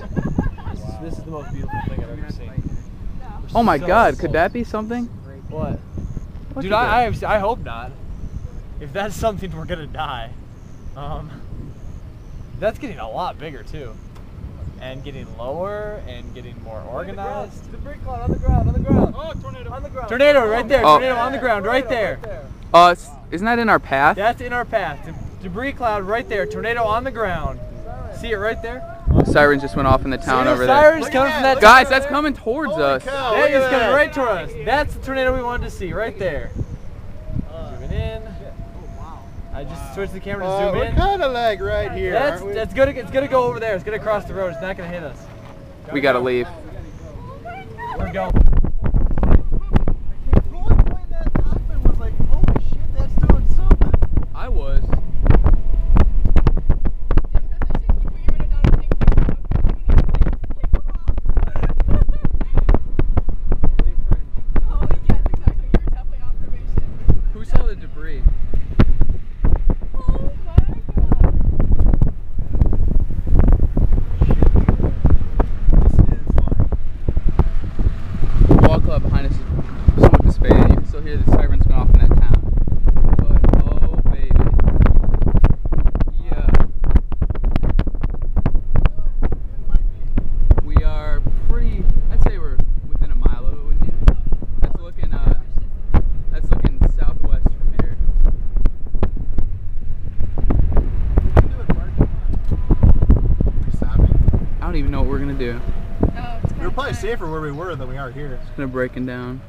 Wow. This is the most beautiful thing I've ever seen. Oh my God, could that be something? What? Dude, I hope not. If that's something, we're gonna die. That's getting a lot bigger too. And getting lower and getting more organized. The brick cloud on the ground, on the ground. Oh, tornado. On the ground. Tornado right there. Oh. Tornado on the ground right there. Isn't that in our path? That's in our path. Debris cloud right there. Tornado on the ground. See it right there? Sirens just went off in the town over there. Sirens coming from that. Guys, that's coming towards us. That is coming right toward us. That's the tornado we wanted to see right there. Zooming in. I just switched the camera to zoom in. We're kind of like right here. That's good. It's gonna go over there. It's gonna cross the road. It's not gonna hit us. We gotta leave. We're going. I was. Safer where we were than we are here. It's kind of breaking down.